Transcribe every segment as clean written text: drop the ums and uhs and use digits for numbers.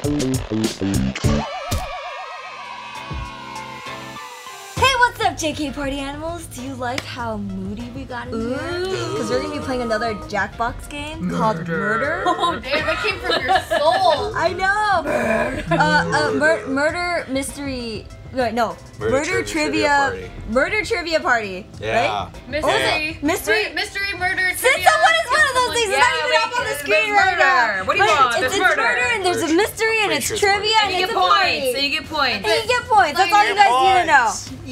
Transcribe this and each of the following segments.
Hey, what's up, JK Party Animals? Do you like how moody we got into here? Because we're going to be playing another Jackbox game called Murder. Oh, damn, that came from your soul. I know. Murder Mystery... No, Murder Trivia Party. Murder Trivia Party, yeah. Right? Mystery, Murder, Trivia. Since someone is one of those things, it's not even up on the screen right now. What do you want? It's murder, and there's a mystery, and it's trivia, and it's a party. And you get points. That's all you guys need to know.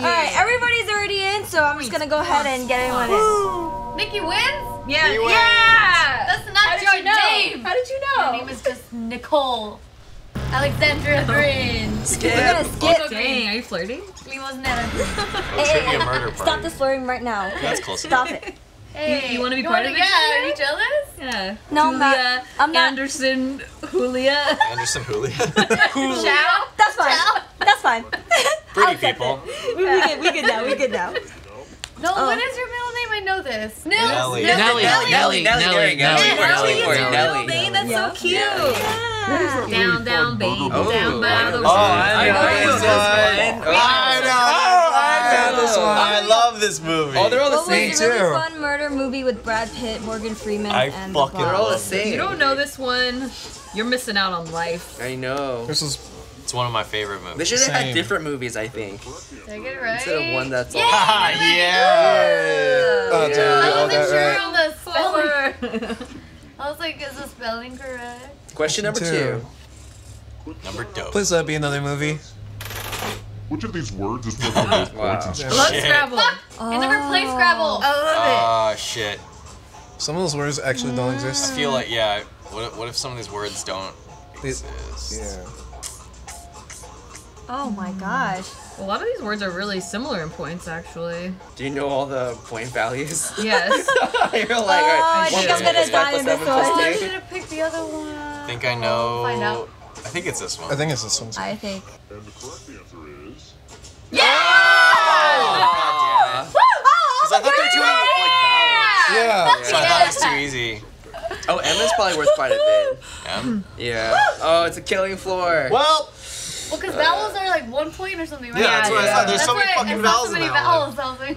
All right, everybody's already in, so I'm just going to go ahead and get everyone in. Nikki wins? Yeah. Yeah. That's not your name. How did you know? Your name is just Nicole. Alexandra Green. Skip. We're gonna skip. Oh, dang, are you flirting? Limo's nana. Hey, stop the flirting right now. That's close. Stop it. Hey, you want to be part of this? Yeah, are you jealous? Yeah. No, I'm not. Anderson Julia. Chow? That's fine. Chow? That's fine. Pretty people. We good now. No, what is your middle name? I know this. Nelly. That's so cute. Down, baby, down by the water. I know this one. I love this movie. Oh, they're all the same too. It was a really fun murder movie with Brad Pitt, Morgan Freeman, and the They're all the same. If you don't know this one, you're missing out on life. I know. This is. It's one of my favorite movies. They should have had different movies, I think. Did I get it right? Instead of one that's all. I wasn't sure on the spoiler. I was like, is the spelling correct? Question number two. Number dope. Please let it be another movie. Which of these words is worth the most points? I love Scrabble. I never played Scrabble. I love it. Oh, shit. Some of those words actually don't exist. I feel like, yeah, what if some of these words don't exist? Yeah. Oh my gosh. A lot of these words are really similar in points, actually. Do you know all the point values? Yes. You're like, all right, I should have picked the other one. I think I know. Find out. I think it's this one. Too. I think. And the correct answer is. Yeah! Oh, God damn it. Because I thought they were too easy. Yeah. So I thought it was too easy. Oh, M is probably worth quite a bit. M? Yeah. Oh, it's a killing floor. Well, because vowels are like 1 point or something, right? Yeah, that's what I thought. There's so many fucking vowels in that.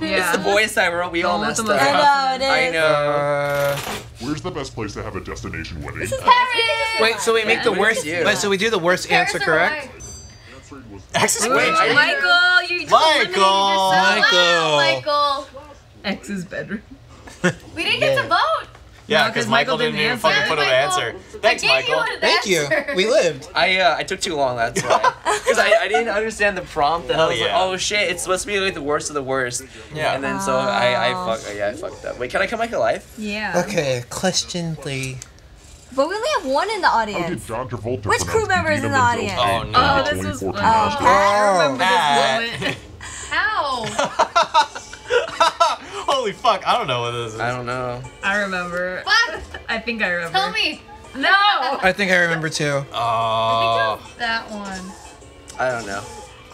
It's the boys' side, we all messed up. I know. Where's the best place to have a destination wedding? This is Paris! Wait, so we make the worst, so we do the worst answer, correct? X is way. Michael, you just eliminated yourself. Michael. X's bedroom. We didn't get to vote. Yeah, because Michael didn't even fucking put up an answer. Thanks, Michael. Thank you. We lived. I took too long, that's why. Because I didn't understand the prompt, and I was like, oh shit, it's supposed to be like the worst of the worst. Yeah. And then so I fucked up. Wait, can I come back alive? Yeah. Okay, question three. But we only have one in the audience. Which crew member is in the audience? Oh no. Oh, this was funny. I remember this moment. How? Holy fuck, I don't know what this is. I don't know. I remember. What? I think I remember. Tell me. No! I think I remember too. Oh. I think it was that one. I don't know.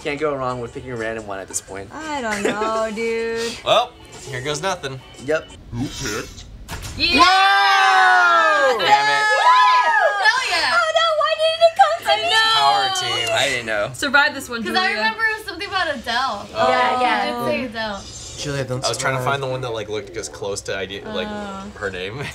Can't go wrong with picking a random one at this point. I don't know, dude. Well, here goes nothing. Yep. Who picked? Yeah! No! Damn it. Hell yeah! Oh no, why didn't it come to me? Our team. I didn't know. Survive this one, Julia. Because I remember it was something about Adele. Oh. Yeah, I didn't say Adele. Julia, I was trying to find the one that like looked as close to her name. Yeah.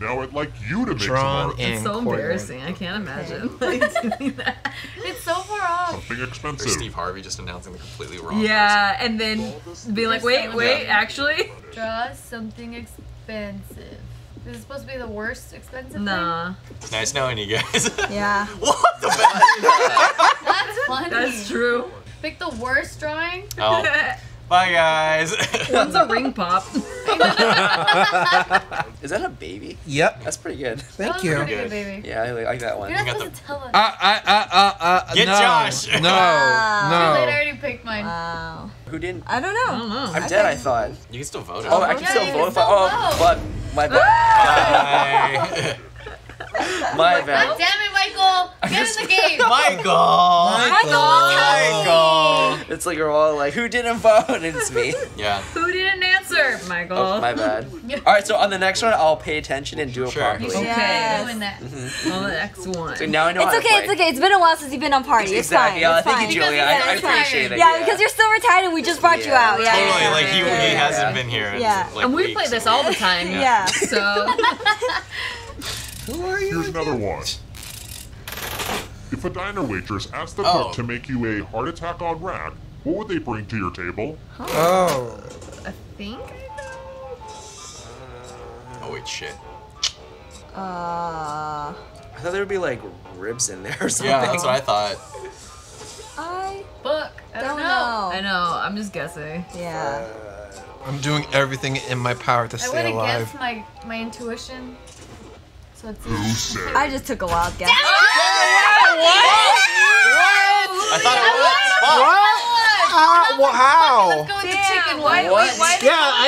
Now I'd like you to make some. It's so embarrassing. I can't imagine. It's so far off. Something expensive. Or Steve Harvey just announcing the completely wrong. Yeah, person. And then be like, wait, actually. Draw something expensive. This is supposed to be the worst expensive thing? It's nice knowing you guys. Yeah. What the fuck? That's funny. That's true. Pick the worst drawing. Oh. Bye guys. One's a ring pop. Is that a baby? Yep. That's pretty good. Thank you. Pretty good baby. Yeah, I like that one. You're not supposed to tell us. Get Josh. No. Wow. No. I already picked mine. Wow. Who didn't? I don't know. I'm dead. I thought. You can still vote. Oh, I can still vote if I. Oh, but my bad. My bad. God damn it, Michael! Get in the game! Michael! It's like we're all like, who didn't vote? It's me. Yeah. Who didn't answer? answer, Michael. Oh, my bad. All right, so on the next one, I'll pay attention and do it properly. Okay. On the next one. So now I know how to play. It's okay. It's been a while since you've been on party. Exactly. It's fine. Thank you, Julia. I appreciate it. Yeah, because you're still retired and we just brought you out. Yeah. Totally. Like he hasn't been here. Yeah. And we play this all the time. Yeah. So. Who are you? Here's another one. If a diner waitress asked the cook to make you a heart attack on rack, what would they bring to your table? Oh. I think I know. Oh, wait, shit. I thought there would be, like, ribs in there or something. Yeah, that's what I thought. I don't know. I know. I'm just guessing. Yeah. I'm doing everything in my power to stay alive. I would have guessed my intuition. So it's I just took a wild guess. What? I thought it was. What? Well, how? Yeah, I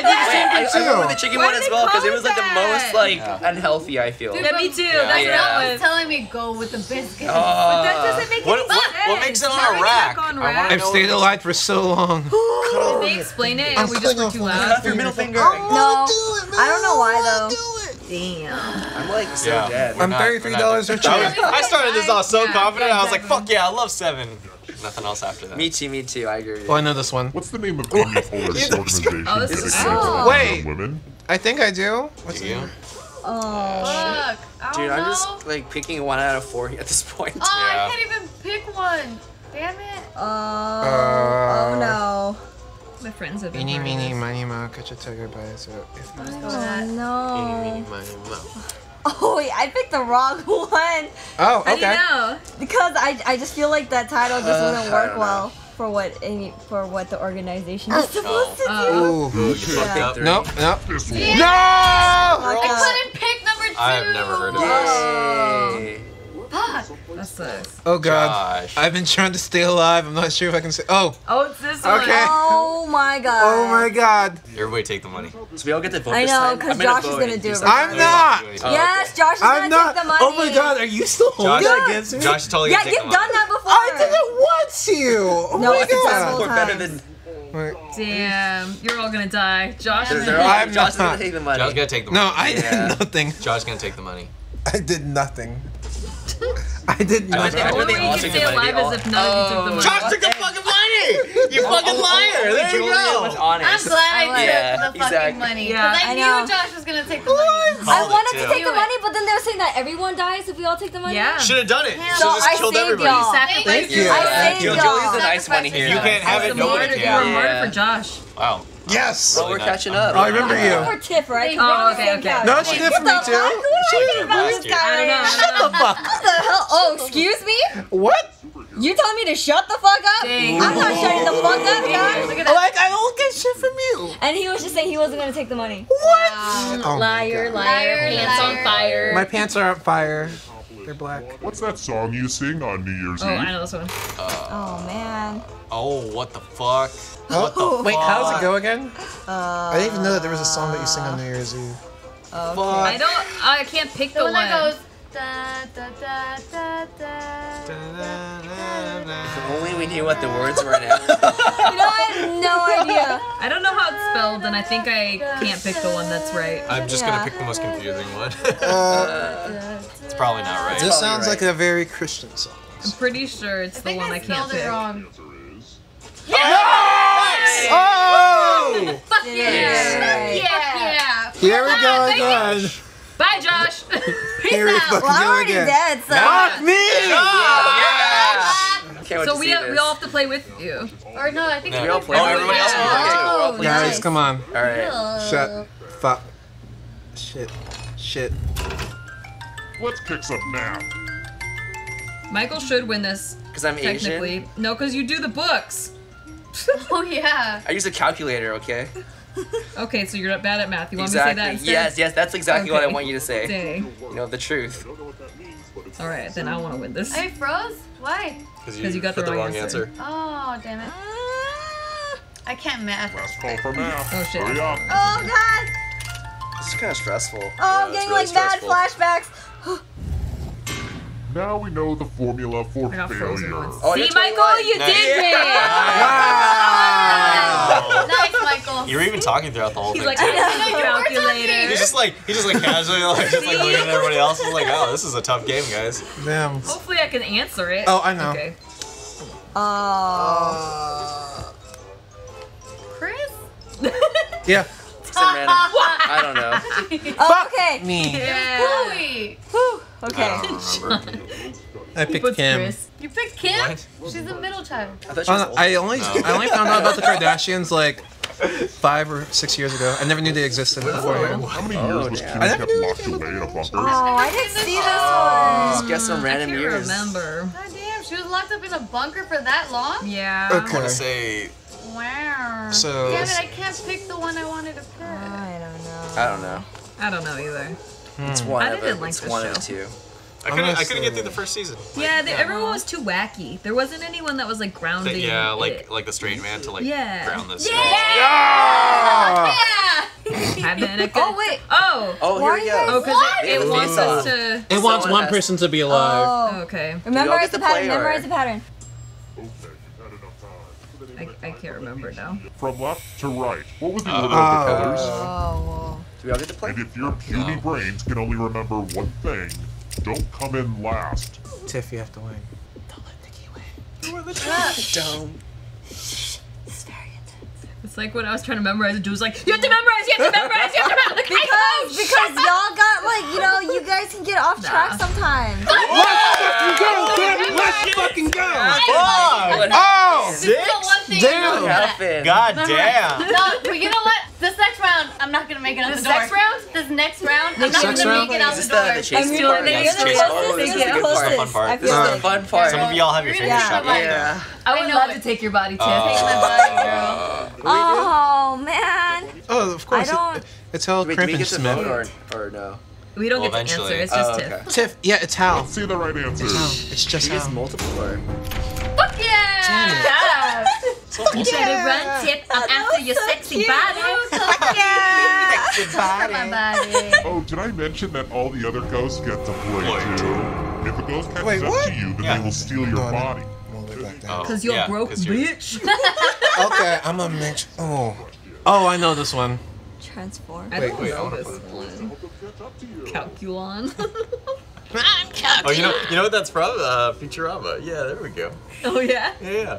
did the same thing too. I remember the chicken one as well because it was like the most like unhealthy. I feel. Dude, me too. Yeah. That's what I was telling me. Go with the biscuits. But that doesn't make any sense. What makes it on a rack? I've stayed alive for so long. Did they explain it? And we just were too loud. Cut off your middle finger. No, I don't know why though. Damn. I'm like so dead. I'm $33 richer. I started this off so confident. I was like, fuck yeah, I love seven. Nothing else after that. Me too, me too. I agree. Well, I know this one. What's the name of the organization? Oh, this is wait. Women? I think I do. What's the name? Oh, fuck. Dude, I'm just like picking one out of four at this point. Oh, yeah. I can't even pick one. Damn it. Oh no. My friends have been meaning, meaning, money, ma, catch a tiger by its tail. Oh no. Meaning, meaning, money, ma. Oh wait, I picked the wrong one. Oh, okay. How do you know? Because I just feel like that title just wouldn't work well for what the organization is supposed to do. Nope. Yeah. No! I couldn't pick number two. I've never heard of this. Fuck. That sucks. Oh god. Gosh. I've been trying to stay alive. I'm not sure if I can say. Oh, it's this one. Okay. Oh my god. Oh my god. Everybody take the money. So we all get to vote. I know, because Josh is gonna do it. I'm not. Yes, Josh is gonna take the money. Oh my god, are you still holding that against me? Josh is totally gonna take the money. Yeah, you've done that before. I did it once to you. Oh my god. We're better than. Wait. Damn, you're all gonna die. Josh is gonna take the money. Josh is gonna take the money. No, I did nothing. Josh is gonna take the money. I did nothing. I did nothing. I think you can stay alive as if none of you took the money. Josh took the fucking money! You fucking liar! There you go! I'm glad I took the fucking money. Because I knew Josh was going to take the money. I wanted to take the money, but then they were saying that everyone dies if we all take the money. Yeah. Should have done it. Should have just killed everybody. Thank you. Thank you. Julie's the nice one here. You can't have it. Nobody can. You were murdered for Josh. Wow. Yes! Well, we're catching up. I remember you. Or Tiff, right? Oh, okay, okay. No, she did for me, too. Shut the fuck up. What the hell? Oh, excuse me? What? You telling me to shut the fuck up? Dang. I'm not shutting the fuck up, guys. Like, I don't get shit from you. And he was just saying he wasn't going to take the money. What? Oh, liar, liar, liar. Pants on fire. My pants are on fire. They're black. What's that song you sing on New Year's Eve? Oh, I know this one. Oh, man. Oh, what the fuck? What the fuck? Wait, how does it go again? I didn't even know that there was a song that you sing on New Year's Eve. Okay. I can't pick the one. That goes, da, da, da, da, da, da, da. If only we knew what the words were now. You know, I have no idea. I don't know how it's spelled, and I think I can't pick the one that's right. I'm just going to pick the most confusing one. It's probably not right. This sounds like a very Christian song. I'm pretty sure it's the one I can't pick. Yeah! Yes! Oh! Fuck yeah! Yeah! Yeah! Here we go again. Bye, Josh. Peace out. Well, I'm already dead, so. Fuck me! Yeah! So we all have to play with you. Or no, I think we all play. Everybody else will play. Guys, come on. All right. Shut. Fuck. Shit. Shit. Let's pick some now. Michael should win this. Because I'm Asian. Technically, no, because you do the books. Oh yeah. I use a calculator, okay? Okay, so you're not bad at math. You want me to say that instead? Yes, yes, that's exactly what I want you to say. Dang. You know, the truth. All right, then I want to win this. I froze? Why? Because you got the wrong answer. Oh, damn it. I can't math. Last call for math. Oh, shit. Oh, God. This is kind of stressful. Oh, I'm getting really like mad flashbacks. Now we know the formula for failure. Oh, see, Michael, you did it! Nice, Michael. know. You were even talking throughout the whole thing. He's like, calculator. He's just like casually like just like looking at everybody else. He's like, oh, this is a tough game, guys. Damn. Hopefully I can answer it. Oh, I know. Okay. Chris. Yeah. Some random. I don't know. Oh, okay. Me. Yeah. Chloe. Whew. Okay. I picked Kim. Chris? You picked Kim? What? She's a middle child. I only found out about the Kardashians like 5 or 6 years ago. I never knew they existed before. How many years was Kim kept locked away in a bunker? Oh, I didn't see this one. Just guess some random years. I can't remember. God damn, she was locked up in a bunker for that long? Yeah. Okay. I want to say... Wow. So... Damn it, I can't pick the one I wanted to pick. I don't know. I don't know. I don't know either. It's one of them. It's one of two. I couldn't get through the first season. Yeah, like, everyone was too wacky. There wasn't anyone that was like grounding. Yeah, like the straight man to like ground this. Yeah! Yeah! Oh wait! Oh! Oh, here we go! Oh, because it wants us to. It wants one person to be alive. Oh, okay. Memorize the pattern. Memorize the pattern. I can't remember now. From left to right, what was the order of the colors? Oh. Do we all get to play? And if your puny brains can only remember one thing. Don't come in last. Tiff, you have to win. Don't let Nikki win. Don't let Tiff. Don't. It's very intense. It's like when I was trying to memorize, and Drew was like, you have to memorize, you have to memorize, you have to memorize. Because y'all got like, you know, you guys can get off track sometimes. Let's go, Tiff. Let's fucking go. Oh, six? Damn. God damn. No, you know what? This next round, I'm not gonna make it out the door. This next round, I'm not gonna make it out the door. This is the fun part. This is the fun part. Some of y'all have your fingers shot right now. I would love to take your body, Tiff. Take my body, girl. Oh man. Oh, of course. It's Hal Crimpin Smith. Or no. We don't get to answer. It's just Tiff. Tiff. Yeah, it's Hal. Let's see the right answer. It's just Hal. It's multiple. Fuck yeah! You should have run, Tip. I'm after your sexy body. Sexy body. Oh, did I mention that all the other ghosts get to play too? If a ghost catches up to you, then they will steal your body. Because you're broke, bitch. Okay, I'm a bitch. Oh, I know this one. Transform. I don't know this one. Calculon. Oh, you know what that's from? Futurama. Yeah, there we go. Oh yeah. Yeah.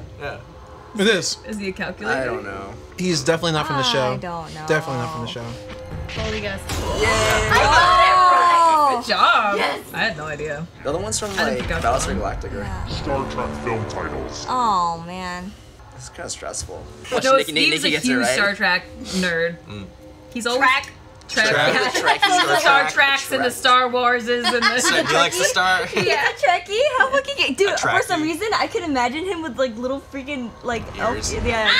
It is. Is he a calculator? I don't know. He's definitely not from the show. I don't know. Definitely not from the show. Holy guess. Yeah. I got it right. Good job. Yes. I had no idea. The other one's from like Battlestar Galactica. Yeah. Star Trek film titles. Oh man. It's kind of stressful. No, Steve's a huge Star Trek nerd. He's always. Trek. Star Treks and the Star Warses and the. So he likes the Star. Yeah, Trekkie. How fucking dude? For some reason, I could imagine him with like little freaking like elf. Yeah.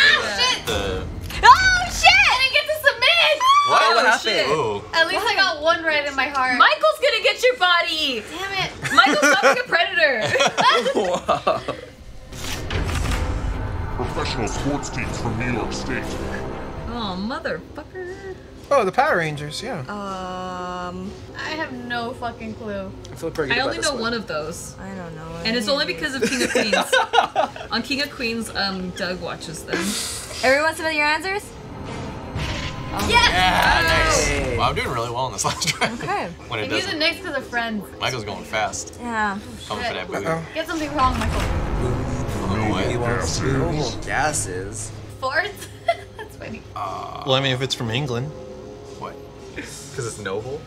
Oh shit! I didn't get to submit. What happened? Oh. At least I got one right in my heart. Michael's gonna get your body. Damn it! Michael's fucking a predator. Wow. Professional sports teams from New York State. Oh motherfucker. Oh, the Power Rangers, yeah. I have no fucking clue. I feel pretty good. I only know one of those. I don't know. And it's only because of King of Queens. On King of Queens, Doug watches them. Everyone, some of your answers? Oh. Yes! Yeah, nice. Wow, well, I'm doing really well on this last try. Okay. When it does. Use the next because of friends. Michael's going fast. Yeah. Coming for that booty. Get something wrong, Michael. Gases. Fourth? That's funny. Well, I mean, if it's from England. Because it's noble?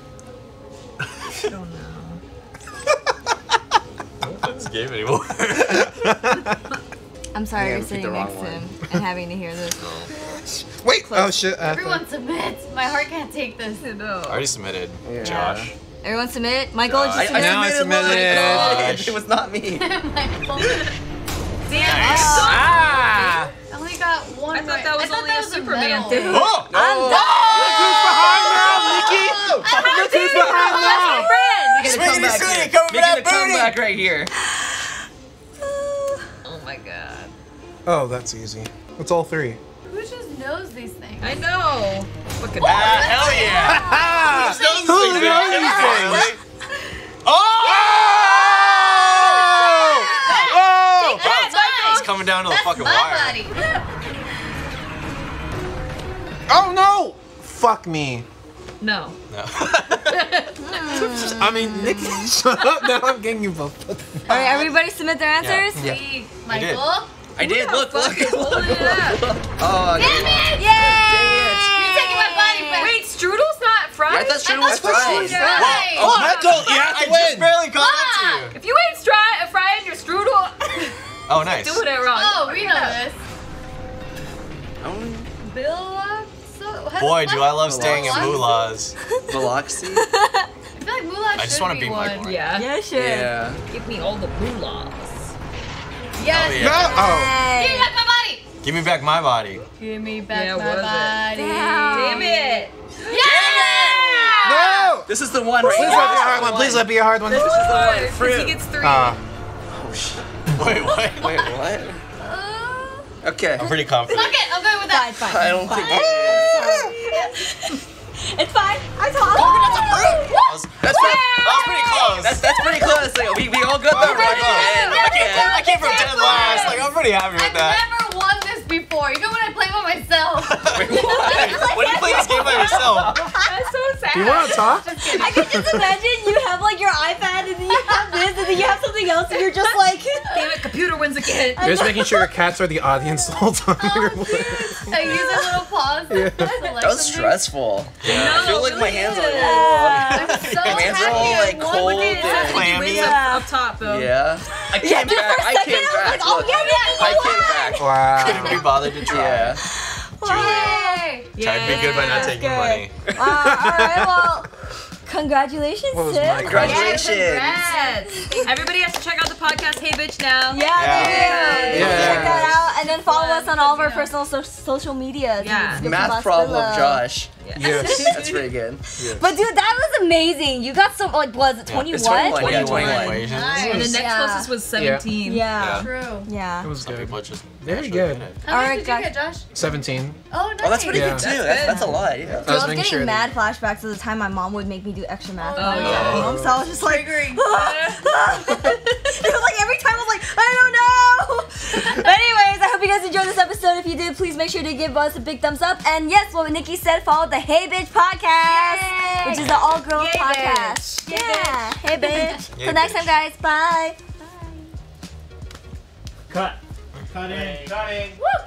I don't know. I don't play this game anymore. I'm sorry you're sitting next to him and having to hear this. Wait! Close. Oh shit. Everyone submits. My heart can't take this. No. I already submitted. Yeah. Josh. Everyone submit? Michael, did you submit? I submitted. It was not me. Damn. Nice. I only got one. I thought that was only a Superman thing. Oh! I'm done! Look who's behind now! Swing come for that booty! Back right here. Oh my god. Oh, that's easy. It's all three. Who just knows these things? I know. Look at that. Hell yeah! Who knows these things? Oh! Oh! It's coming down to the fucking wire. Oh no! Fuck me. No. No. I mean, Nikki, shut up. Now I'm getting you both. All right, everybody submit their answers. Yeah. Yeah. Michael. I did. Look. Oh, damn it! Yay! You're taking my body back. Wait, strudel's not fries? Yeah, I thought strudel was fries. Right. Oh, Michael, you have to win. I just barely got it to you. If you ain't frying your strudel, oh nice. Doing it wrong. Oh, we know this. Boy, do I love staying at Moolah's. Biloxi? I feel like Moolah should be one. Yeah. Yeah, sure. Yeah. Give me all the Moolahs. Yes. Oh, yeah. No. Oh. Give me back my body. Give me back my body. Give me back my body. Damn it. Yeah. Damn it. No. This is the one. Please let be a hard one. Please let it be a hard one. This is the one. Fruit. He gets three. Oh, shit. Wait, what? Wait, what? Okay. I'm pretty confident. Fuck it. I'm going with that. Fine. I don't think. It's fine. I told you. That's pretty close. That's pretty close. Like, we all got that right. I came from dead last. Like, I'm pretty happy with that. I've never won this before. You know when I play by myself. Wait, what? When you play this game by yourself? That's so sad. You want to talk? I can just imagine you have like your iPad and then you have this and then you have something else and you're just like, damn it, computer wins again. You're just making sure your cats are the audience the whole time. I use a little pause. Yeah. That was stressful. Yeah. No, I feel like my hands are all. I'm so happy. Cold and clammy. Yeah. Up top though. Yeah. I came back. I came back. I came back. Wow. Couldn't be bothered to try. Yeah. Wow. Tried to be good by not taking money. All right. Well. Congratulations, Sid. Congratulations. Yeah, congrats. Everybody has to check out the podcast, Hey Bitch, now. Yeah. Check that out. And then follow us on all of our personal social media. Yeah. Math problem, Josh. Yes. That's pretty good. Yes. But dude, that was amazing. You got some, like, was it 21? 21. Yeah, 21. Nice. And the next closest was 17. Yeah. True. Yeah. It was good. Very good. How much did you get, Josh? 17. Oh, nice. Oh, that's pretty good, too. That's a lot. Yeah. I was getting mad flashbacks of the time my mom would make me do extra math. Oh, so I was just like, it was like every time I was like, I don't know. Anyways, I hope you guys enjoyed this episode. If you did, please make sure to give us a big thumbs up. And yes, what Nikki said, follow the Hey Bitch podcast, which is the all-girl podcast. Bitch. Yeah, Hey Bitch. Till next time, guys. Bye. Bye. Cut. Cutting. Woo.